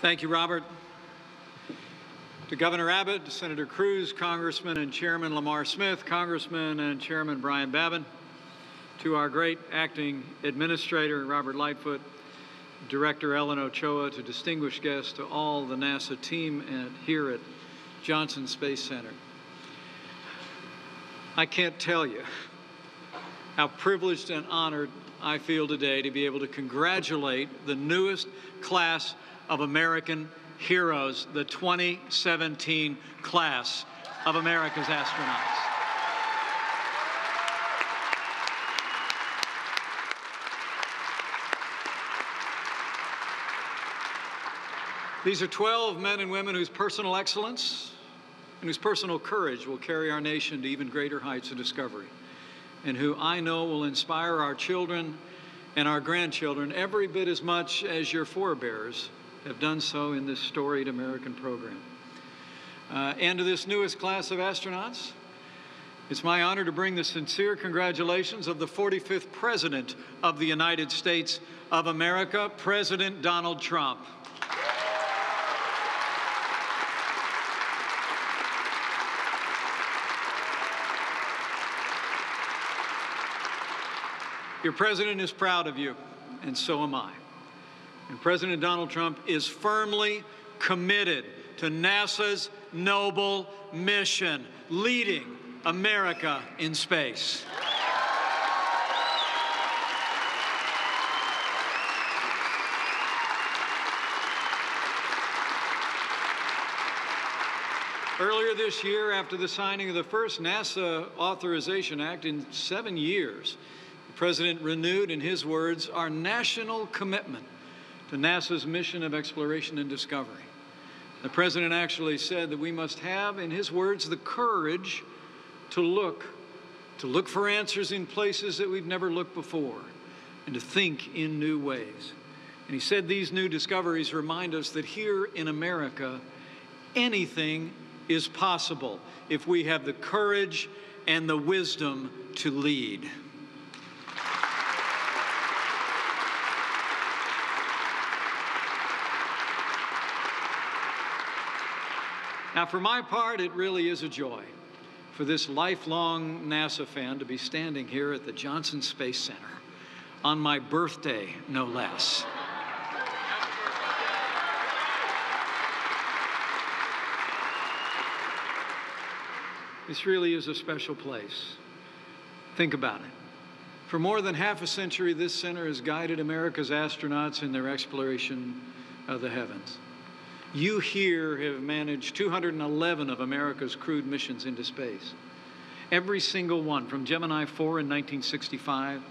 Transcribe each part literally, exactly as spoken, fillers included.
Thank you, Robert. To Governor Abbott, to Senator Cruz, Congressman and Chairman Lamar Smith, Congressman and Chairman Brian Babin, to our great acting administrator, Robert Lightfoot, Director Ellen Ochoa, to distinguished guests, to all the NASA team and here at Johnson Space Center. I can't tell you how privileged and honored I feel today to be able to congratulate the newest class of American heroes, the twenty seventeen class of America's astronauts. These are twelve men and women whose personal excellence and whose personal courage will carry our nation to even greater heights of discovery, and who I know will inspire our children and our grandchildren every bit as much as your forebears have done so in this storied American program. Uh, and to this newest class of astronauts, it's my honor to bring the sincere congratulations of the forty-fifth President of the United States of America, President Donald Trump. Your president is proud of you, and so am I. And President Donald Trump is firmly committed to NASA's noble mission, leading America in space. Earlier this year, after the signing of the first NASA Authorization Act in seven years, the President renewed, in his words, our national commitment to NASA's mission of exploration and discovery. The President actually said that we must have, in his words, the courage to look, to look for answers in places that we've never looked before, and to think in new ways. And he said these new discoveries remind us that here in America, anything is possible if we have the courage and the wisdom to lead. Now, for my part, it really is a joy for this lifelong NASA fan to be standing here at the Johnson Space Center on my birthday, no less. This really is a special place. Think about it. For more than half a century, this center has guided America's astronauts in their exploration of the heavens. You here have managed two hundred eleven of America's crewed missions into space. Every single one, from Gemini four in nineteen sixty-five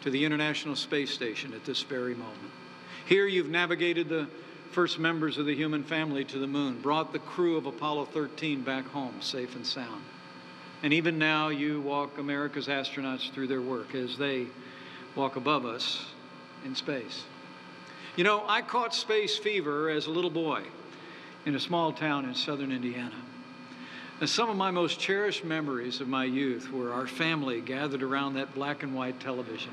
to the International Space Station at this very moment. Here you've navigated the first members of the human family to the moon, brought the crew of Apollo thirteen back home safe and sound. And even now you walk America's astronauts through their work as they walk above us in space. You know, I caught space fever as a little boy in a small town in southern Indiana. And some of my most cherished memories of my youth were our family gathered around that black and white television,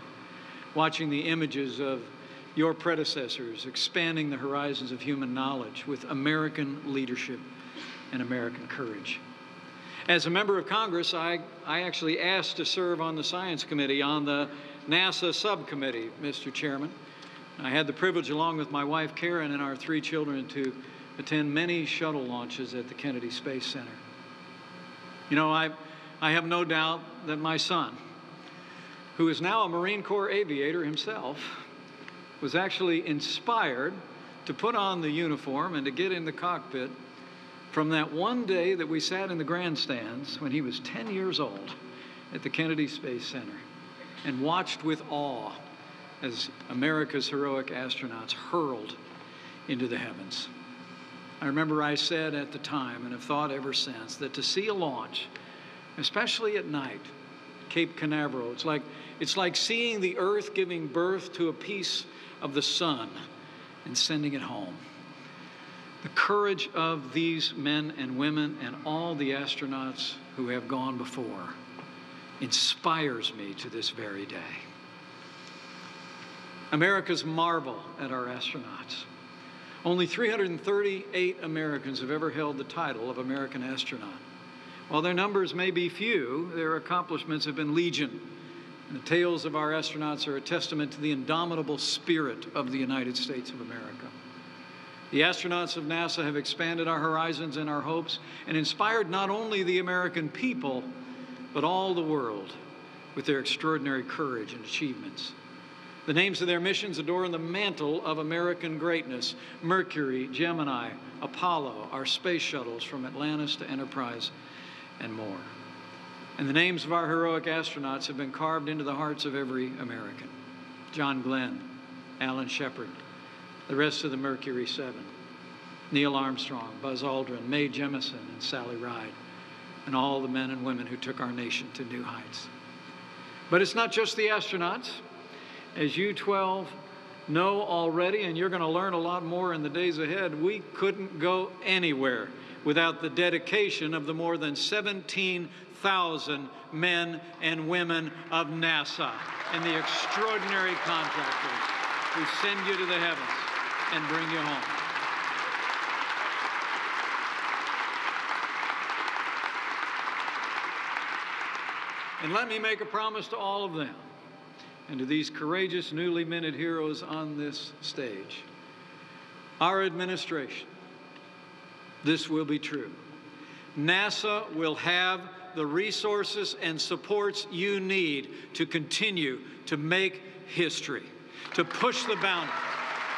watching the images of your predecessors expanding the horizons of human knowledge with American leadership and American courage. As a member of Congress, I, I actually asked to serve on the Science Committee, on the NASA subcommittee, Mister Chairman. I had the privilege, along with my wife Karen and our three children, to attend many shuttle launches at the Kennedy Space Center. You know, I, I have no doubt that my son, who is now a Marine Corps aviator himself, was actually inspired to put on the uniform and to get in the cockpit from that one day that we sat in the grandstands when he was ten years old at the Kennedy Space Center and watched with awe as America's heroic astronauts hurled into the heavens. I remember I said at the time, and have thought ever since, that to see a launch, especially at night, Cape Canaveral, it's like, it's like seeing the Earth giving birth to a piece of the sun and sending it home. The courage of these men and women and all the astronauts who have gone before inspires me to this very day. America's marvel at our astronauts. Only three hundred thirty-eight Americans have ever held the title of American astronaut. While their numbers may be few, their accomplishments have been legion. And the tales of our astronauts are a testament to the indomitable spirit of the United States of America. The astronauts of NASA have expanded our horizons and our hopes and inspired not only the American people, but all the world with their extraordinary courage and achievements. The names of their missions adorn the mantle of American greatness. Mercury, Gemini, Apollo, our space shuttles from Atlantis to Enterprise, and more. And the names of our heroic astronauts have been carved into the hearts of every American. John Glenn, Alan Shepard, the rest of the Mercury Seven, Neil Armstrong, Buzz Aldrin, Mae Jemison, and Sally Ride, and all the men and women who took our nation to new heights. But it's not just the astronauts. As you twelve know already, and you're going to learn a lot more in the days ahead, we couldn't go anywhere without the dedication of the more than seventeen thousand men and women of NASA and the extraordinary contractors who send you to the heavens and bring you home. And let me make a promise to all of them and to these courageous, newly minted heroes on this stage. Our administration, this will be true. NASA will have the resources and supports you need to continue to make history, to push the boundaries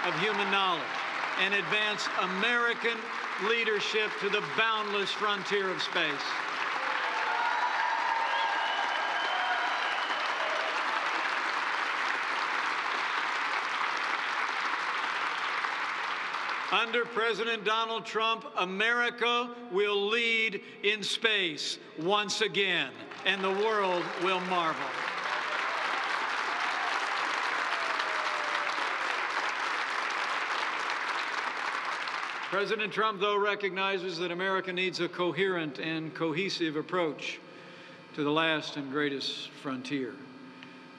of human knowledge and advance American leadership to the boundless frontier of space. Under President Donald Trump, America will lead in space once again, and the world will marvel. President Trump, though, recognizes that America needs a coherent and cohesive approach to the last and greatest frontier.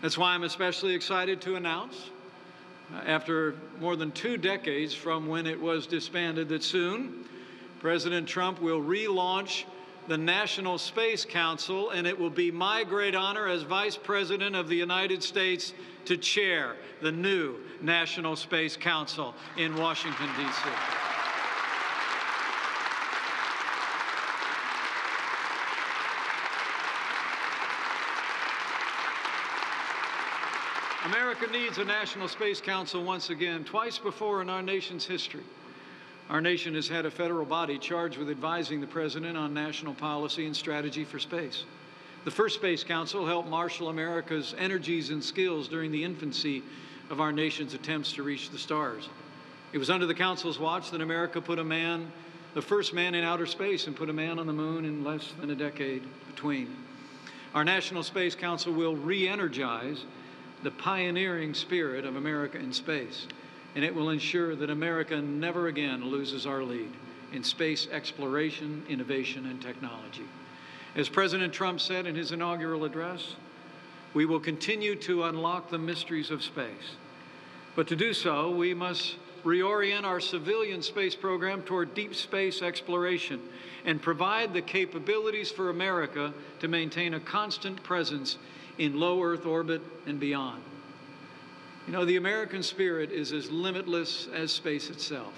That's why I'm especially excited to announce, after more than two decades from when it was disbanded, that soon President Trump will relaunch the National Space Council, and it will be my great honor as Vice President of the United States to chair the new National Space Council in Washington, D C America needs a National Space Council once again. Twice before in our nation's history, our nation has had a federal body charged with advising the president on national policy and strategy for space. The first Space Council helped marshal America's energies and skills during the infancy of our nation's attempts to reach the stars. It was under the council's watch that America put a man, the first man in outer space, and put a man on the moon in less than a decade between. Our National Space Council will re-energize the pioneering spirit of America in space, and it will ensure that America never again loses our lead in space exploration, innovation, and technology. As President Trump said in his inaugural address, we will continue to unlock the mysteries of space. But to do so, we must reorient our civilian space program toward deep space exploration and provide the capabilities for America to maintain a constant presence in low Earth orbit and beyond. You know, the American spirit is as limitless as space itself.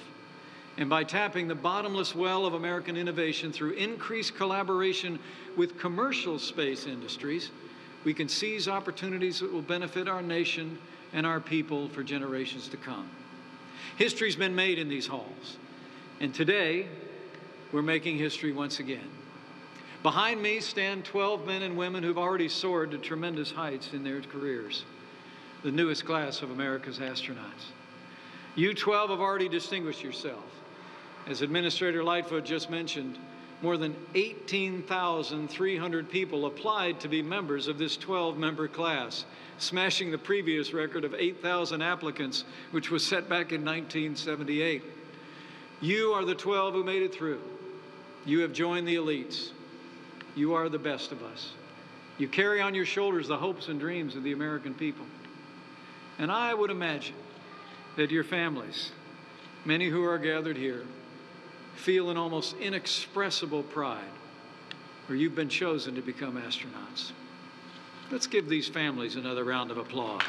And by tapping the bottomless well of American innovation through increased collaboration with commercial space industries, we can seize opportunities that will benefit our nation and our people for generations to come. History's been made in these halls, and today we're making history once again. Behind me stand twelve men and women who've already soared to tremendous heights in their careers, the newest class of America's astronauts. You twelve have already distinguished yourself. As Administrator Lightfoot just mentioned, more than eighteen thousand three hundred people applied to be members of this twelve-member class, smashing the previous record of eight thousand applicants, which was set back in nineteen seventy-eight. You are the twelve who made it through. You have joined the elites. You are the best of us. You carry on your shoulders the hopes and dreams of the American people. And I would imagine that your families many who are gathered here feel an almost inexpressible pride, for you've been chosen to become astronauts. Let's give these families another round of applause.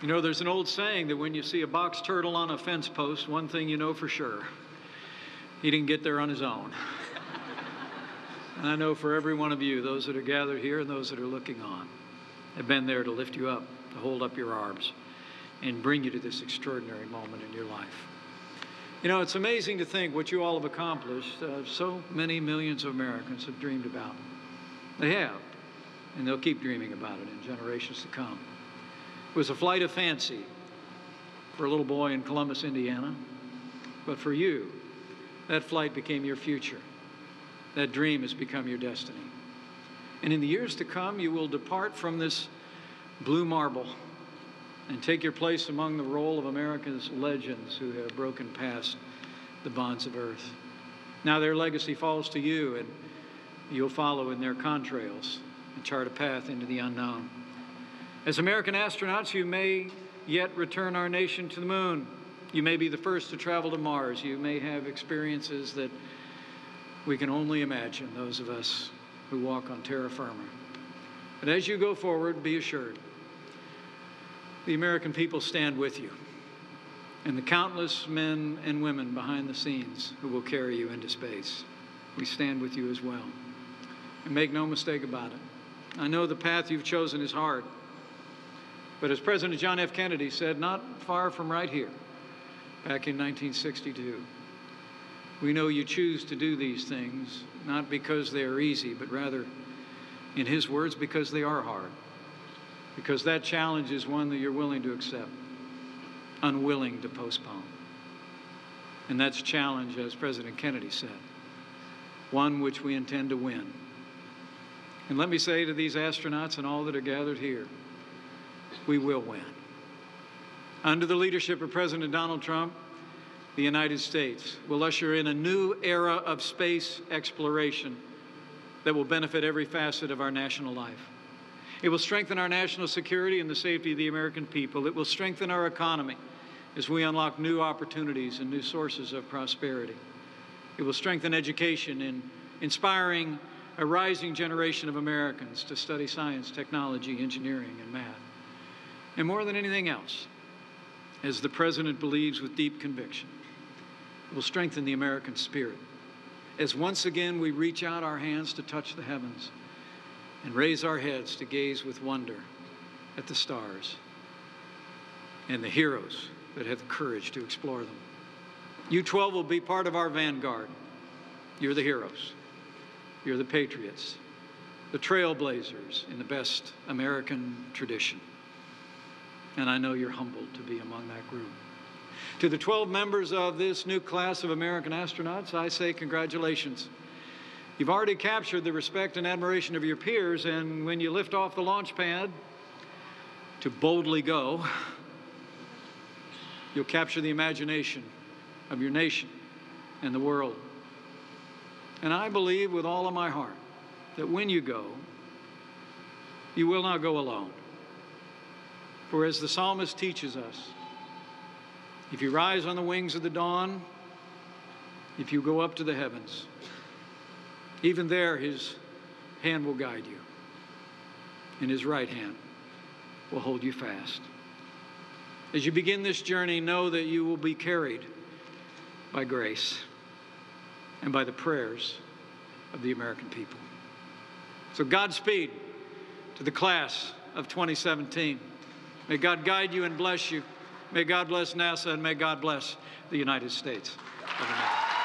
You know, there's an old saying that when you see a box turtle on a fence post, one thing you know for sure, he didn't get there on his own. And I know for every one of you, those that are gathered here and those that are looking on, have been there to lift you up, to hold up your arms, and bring you to this extraordinary moment in your life. You know, it's amazing to think what you all have accomplished. Uh, so many millions of Americans have dreamed about it. They have, and they'll keep dreaming about it in generations to come. It was a flight of fancy for a little boy in Columbus, Indiana. But for you, that flight became your future. That dream has become your destiny. And in the years to come, you will depart from this blue marble and take your place among the roll of America's legends who have broken past the bonds of earth. Now their legacy falls to you, and you'll follow in their contrails and chart a path into the unknown. As American astronauts, you may yet return our nation to the moon. You may be the first to travel to Mars. You may have experiences that we can only imagine, those of us who walk on terra firma. But as you go forward, be assured, the American people stand with you, and the countless men and women behind the scenes who will carry you into space. We stand with you as well. And make no mistake about it, I know the path you've chosen is hard. But as President John F. Kennedy said, not far from right here, back in nineteen sixty-two, we know you choose to do these things, not because they are easy, but rather, in his words, because they are hard. Because that challenge is one that you're willing to accept, unwilling to postpone. And that's challenge, as President Kennedy said, one which we intend to win. And let me say to these astronauts and all that are gathered here, we will win. Under the leadership of President Donald Trump, the United States will usher in a new era of space exploration that will benefit every facet of our national life. It will strengthen our national security and the safety of the American people. It will strengthen our economy as we unlock new opportunities and new sources of prosperity. It will strengthen education in inspiring a rising generation of Americans to study science, technology, engineering, and math. And more than anything else, as the President believes with deep conviction, will strengthen the American spirit as once again we reach out our hands to touch the heavens and raise our heads to gaze with wonder at the stars and the heroes that have the courage to explore them. You twelve will be part of our vanguard. You're the heroes. You're the patriots, the trailblazers in the best American tradition. And I know you're humbled to be among that group. To the twelve members of this new class of American astronauts, I say congratulations. You've already captured the respect and admiration of your peers, and when you lift off the launch pad to boldly go, you'll capture the imagination of your nation and the world. And I believe with all of my heart that when you go, you will not go alone. For as the psalmist teaches us, if you rise on the wings of the dawn, if you go up to the heavens, even there his hand will guide you, and his right hand will hold you fast. As you begin this journey, know that you will be carried by grace and by the prayers of the American people. So Godspeed to the class of twenty seventeen. May God guide you and bless you. May God bless NASA, and may God bless the United States of America.